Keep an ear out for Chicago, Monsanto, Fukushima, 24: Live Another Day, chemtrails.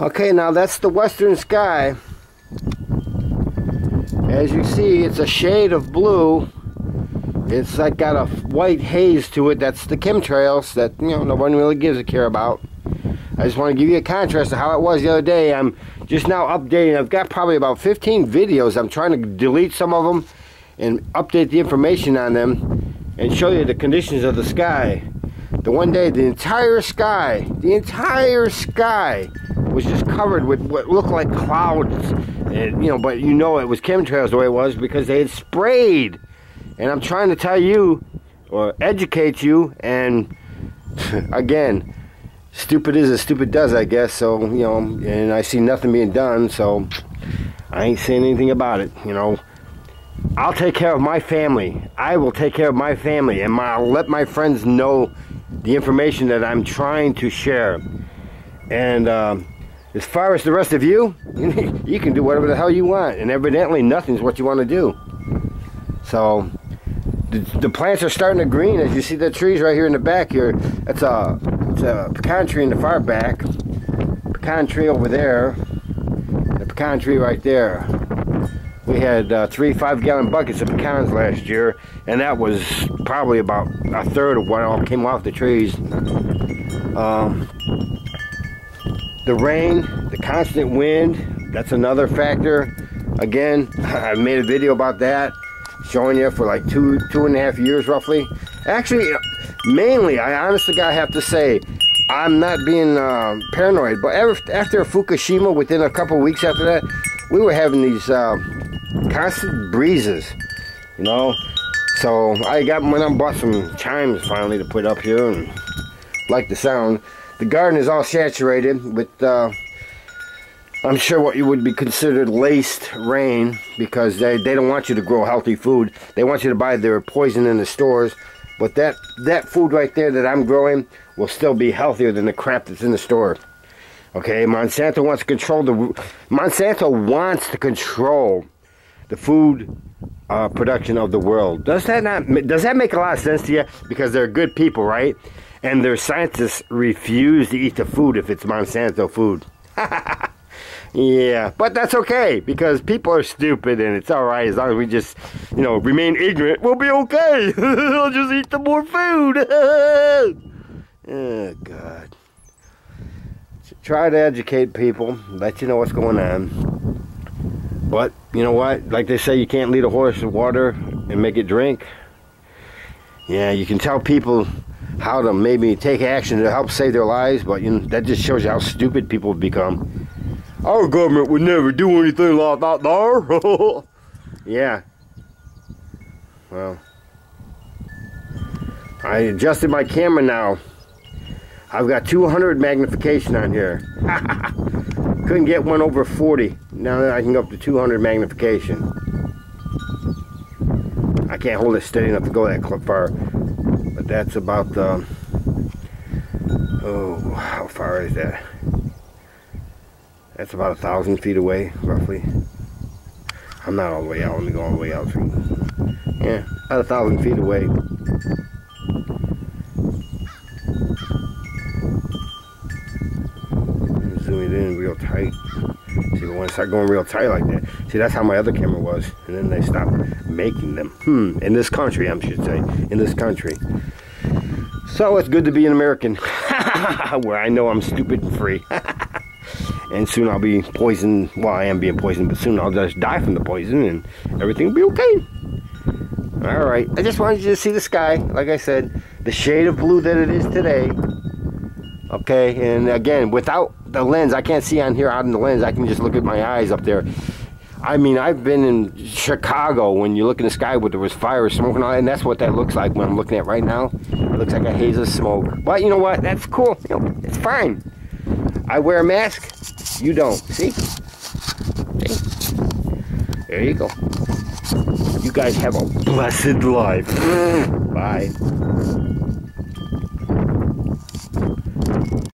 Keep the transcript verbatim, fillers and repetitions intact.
Okay, now that's the western sky. As you see, it's a shade of blue. It's like got a white haze to it. That's the chemtrails that, you know, no one really gives a care about. I just want to give you a contrast to how it was the other day. I'm just now updating. I've got probably about fifteen videos. I'm trying to delete some of them and update the information on them and show you the conditions of the sky. The one day, the entire sky, the entire sky was just covered with what looked like clouds. And, you know, but you know it was chemtrails the way it was because they had sprayed. And I'm trying to tell you, or educate you, and again, stupid is as stupid does, I guess. So, you know, and I see nothing being done, so I ain't saying anything about it, you know. I'll take care of my family. I will take care of my family, and I'll let my friends know the information that I'm trying to share. And uh, as far as the rest of you, you can do whatever the hell you want, and evidently nothing's what you want to do. So the, the plants are starting to green, as you see the trees right here in the back here. That's a, it's a pecan tree in the far back, pecan tree over there, the pecan tree right there. We had uh, three five-gallon buckets of pecans last year, and that was probably about a third of what all came off the trees. Um, The rain, the constant wind, that's another factor. Again, I made a video about that, showing you for like two, two and a half years roughly. Actually, mainly, I honestly gotta have to say, I'm not being uh, paranoid, but after Fukushima, within a couple weeks after that, we were having these uh, constant breezes, you know. So I got when I bought some chimes finally to put up here and like the sound. The garden is all saturated with, uh, I'm sure what you would be considered laced rain, because they, they don't want you to grow healthy food. They want you to buy their poison in the stores. But that, that food right there that I'm growing will still be healthier than the crap that's in the store. Okay, Monsanto wants to control the, Monsanto wants to control the food uh, production of the world. Does that not, does that make a lot of sense to you? Because they're good people, right? And their scientists refuse to eat the food if it's Monsanto food. Yeah, but that's okay, because people are stupid, and it's all right as long as we just, you know, remain ignorant. We'll be okay. I'll just eat the more food. Oh, God. So try to educate people, let you know what's going on. But, you know what? Like they say, you can't lead a horse to water and make it drink. Yeah, you can tell people how to maybe take action to help save their lives, but you know, that just shows you how stupid people have become. Our government would never do anything like that there. Yeah. Well, I adjusted my camera now. I've got two hundred magnification on here. Couldn't get one over forty. Now I can go up to two hundred magnification. I can't hold it steady enough to go that far. But that's about the, oh, how far is that? That's about a thousand feet away, roughly. I'm not all the way out, let me go all the way out through. Yeah, about a thousand feet away. Zoom it in real tight. See, when I start going real tight like that, see, that's how my other camera was, and then they stopped making them. Hmm, in this country, I should say, in this country. So it's good to be an American, where I know I'm stupid and free. And soon I'll be poisoned, well, I am being poisoned, but soon I'll just die from the poison, and everything will be okay. All right, I just wanted you to see the sky, like I said, the shade of blue that it is today. Okay, and again, without the lens, I can't see on here out in the lens. I can just look at my eyes up there. I mean, I've been in Chicago when you look in the sky where there was fire or smoke and all that, and that's what that looks like when I'm looking at right now. It looks like a haze of smoke. But you know what? That's cool. You know, it's fine. I wear a mask. You don't. See? See? There you go. You guys have a blessed life. Bye.